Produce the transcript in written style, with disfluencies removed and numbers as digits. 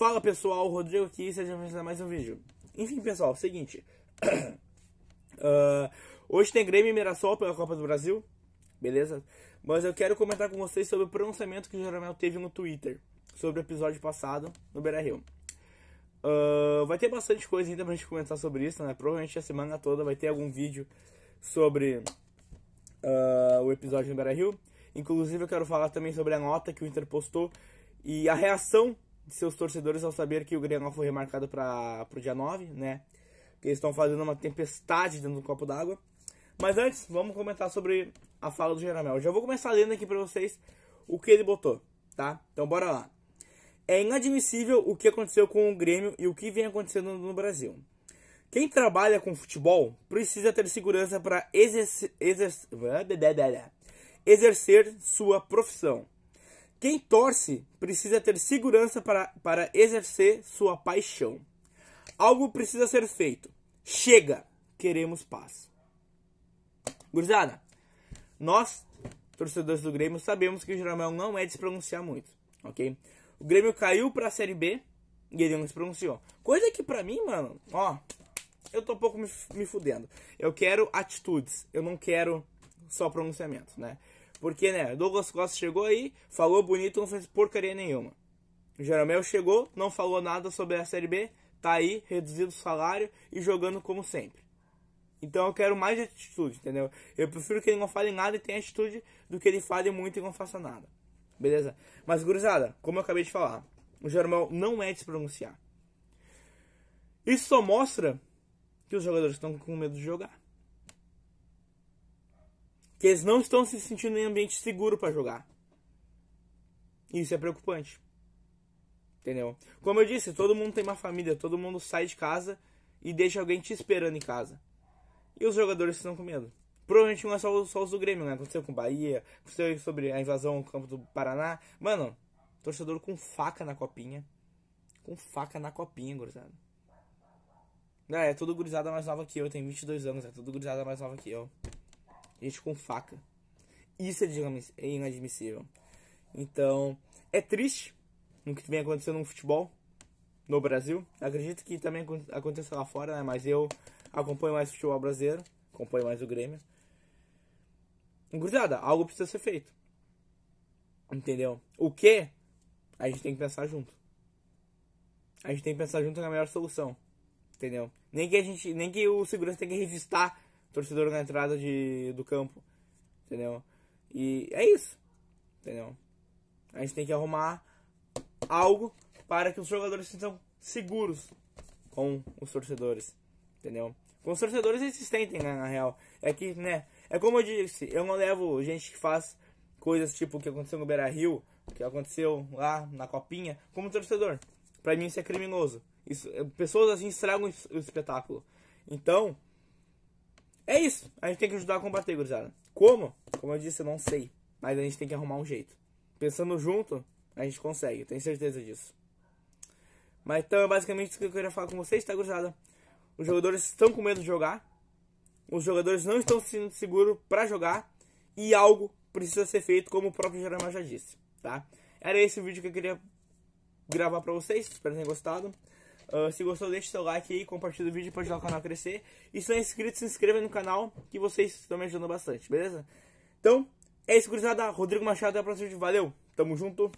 Fala pessoal, Rodrigo aqui, sejam bem-vindos a mais um vídeo. Enfim pessoal, seguinte, hoje tem Grêmio e Mirassol pela Copa do Brasil, beleza? Mas eu quero comentar com vocês sobre o pronunciamento que o Geromel teve no Twitter sobre o episódio passado no Beira Rio. Vai ter bastante coisa ainda pra gente comentar sobre isso, né? Provavelmente a semana toda vai ter algum vídeo sobre o episódio no Beira Rio. Inclusive eu quero falar também sobre a nota que o Inter postou e a reação de seus torcedores ao saber que o Grêmio foi remarcado para o dia 9, né? Porque eles estão fazendo uma tempestade dentro do copo d'água. Mas antes, vamos comentar sobre a fala do Geromel. Eu já vou começar lendo aqui para vocês o que ele botou, tá? Então bora lá. É inadmissível o que aconteceu com o Grêmio e o que vem acontecendo no Brasil. Quem trabalha com futebol precisa ter segurança para exercer sua profissão. Quem torce precisa ter segurança para exercer sua paixão. Algo precisa ser feito. Chega, queremos paz. Gurizada, nós, torcedores do Grêmio, sabemos que o Geromel não é de se pronunciar muito, ok? O Grêmio caiu pra Série B e ele não se pronunciou. Coisa que pra mim, mano, ó, eu tô um pouco me fudendo. Eu quero atitudes, eu não quero só pronunciamento, né? Porque, né, Douglas Costa chegou aí, falou bonito, não fez porcaria nenhuma. O Geromel chegou, não falou nada sobre a Série B, tá aí, reduzindo o salário e jogando como sempre. Então eu quero mais atitude, entendeu? Eu prefiro que ele não fale nada e tenha atitude do que ele fale muito e não faça nada. Beleza? Mas, gurizada, como eu acabei de falar, o Geromel não é de se pronunciar. Isso só mostra que os jogadores estão com medo de jogar. Que eles não estão se sentindo em ambiente seguro para jogar. Isso é preocupante. Entendeu? Como eu disse, todo mundo tem uma família, todo mundo sai de casa e deixa alguém te esperando em casa. E os jogadores estão com medo. Provavelmente não é só os do Grêmio, né? Aconteceu com o Bahia, aconteceu sobre a invasão ao campo do Paraná. Mano, torcedor com faca na Copinha. Com faca na Copinha, gurizada. É tudo gurizada mais nova que eu, tem 22 anos, é tudo gurizada mais nova que eu. Gente com faca. Isso é inadmissível. Então, é triste no que vem acontecendo no futebol no Brasil. Acredito que também aconteça lá fora, né? Mas eu acompanho mais o futebol brasileiro. Acompanho mais o Grêmio. Gurizada, algo precisa ser feito. Entendeu? O que? A gente tem que pensar junto. A gente tem que pensar junto na melhor solução. Entendeu? Nem que o segurança tenha que revistar torcedor na entrada do campo, entendeu? E é isso, entendeu? A gente tem que arrumar algo para que os jogadores se sintam seguros com os torcedores, entendeu? Com os torcedores existentes, né, na real. É que, né, é como eu disse, eu não levo gente que faz coisas tipo o que aconteceu no Beira Rio, o que aconteceu lá na Copinha, como torcedor. Pra mim isso é criminoso. Isso, pessoas assim estragam o espetáculo. Então, é isso, a gente tem que ajudar a combater, gurizada. Como? Como eu disse, eu não sei. Mas a gente tem que arrumar um jeito. Pensando junto, a gente consegue, tenho certeza disso. Mas então é basicamente isso que eu queria falar com vocês, tá, gurizada? Os jogadores estão com medo de jogar. Os jogadores não estão se sentindo seguros pra jogar. E algo precisa ser feito, como o próprio Geromel já disse, tá? Era esse o vídeo que eu queria gravar pra vocês, espero que tenham gostado. Se gostou, deixe seu like aí, compartilhe o vídeo para ajudar o canal a crescer. E se não é inscrito, se inscreva no canal, que vocês estão me ajudando bastante, beleza? Então, é isso, gurizada. Rodrigo Machado, até a próxima. Valeu, tamo junto.